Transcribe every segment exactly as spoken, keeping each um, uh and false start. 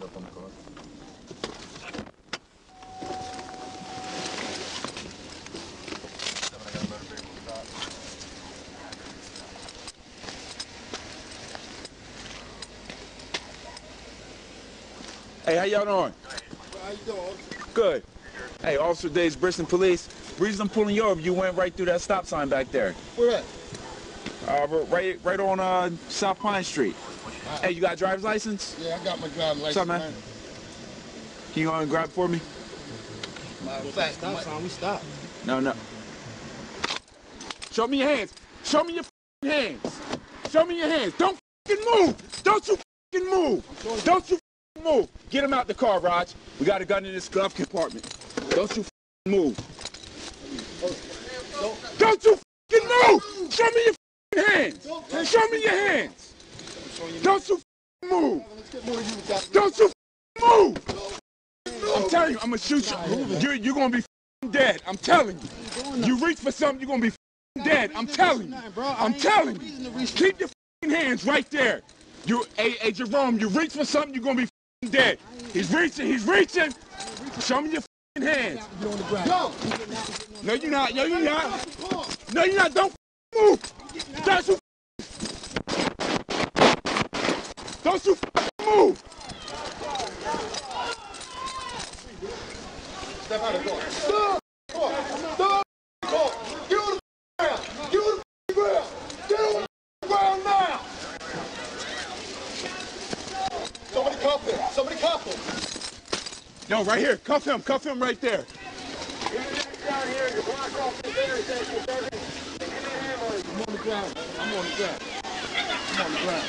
get up on the car. Hey, how y'all doing? How you doing? Good. Hey, Officer Days, Bridgeton Police. The reason I'm pulling you over, you went right through that stop sign back there. Where at? Uh, right, right on uh, South Pine Street. Uh, hey, you got a driver's license? Yeah, I got my driver's license. What's up, man? Can you go and grab it for me? Matter of fact, stop sign, we stopped. No, no. Show me your hands. Show me your f***ing hands. Show me your hands. Don't f***ing move. Don't you f***ing move. Don't you f***ing move. Get him out the car, Rog. We got a gun in this glove compartment. Don't you f***ing move. Don't, don't you f***ing move. Show me your f***ing hands. Show me your hands. Don't you move! Don't you move! I'm telling you, I'm gonna shoot you. You're, you're gonna be dead. I'm telling you. You reach for something, you're gonna be dead. I'm telling you. I'm telling you. Keep your hands right there. You, hey, hey, Jerome, you reach for something, you're gonna be dead. He's reaching. He's reaching. Show me your hands. No, you're not. No, you're not. No, you're not. Don't move. Don't you. Don't you f***ing move! Step out of the car. Stop! Stop! Get on the ground! Get on the ground! Get on the ground now! Somebody cuff him! Somebody cuff him! No, right here. Cuff him. Cuff him right there. You're down here. You block off the intersection. I'm on the ground. I'm on the ground. I'm on the ground.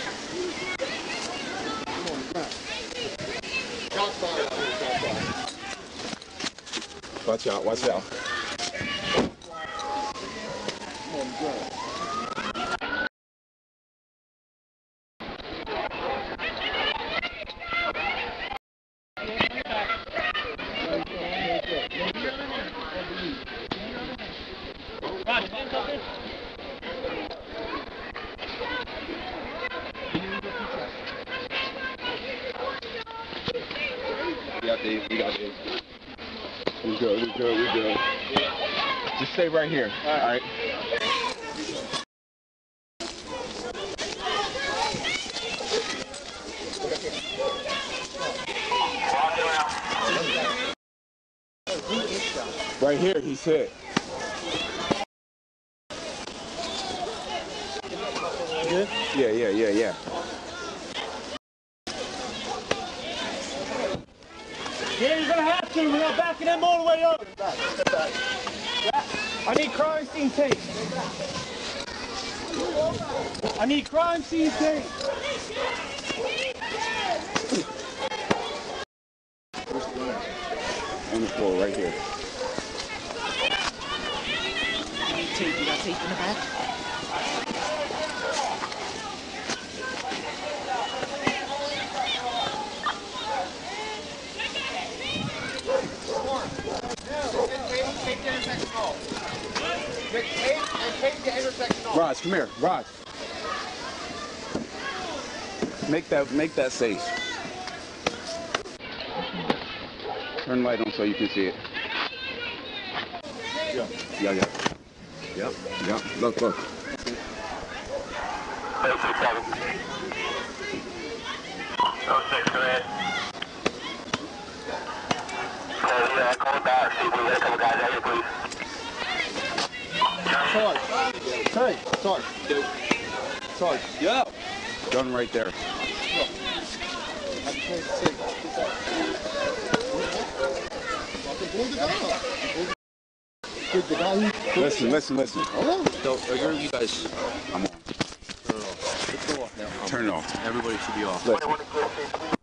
Watch out, watch out. We got these, we got these. We go, we go, we go. Just stay right here. All right. Right here, he said. Yeah, yeah, yeah, yeah. Yeah, you're gonna have to. We're not backing them all the way up. I need crime scene tape. I need crime scene tape. On the floor, right here. I need tape. You got tape in the back? Raj, come here, Raj. Make that, make that safe. Turn light on so you can see it. Yeah, yeah, yeah. Yep, yep. Look, look. oh six, go ahead. Uh, call it back. See, we let a couple guys out here, please. Sorry. Sorry. Sorry. Sorry. Yeah. Gun right there. Listen, listen, listen. Oh, you guys. I'm on. Turn it off now. Turn it off. Everybody should be off. Listen.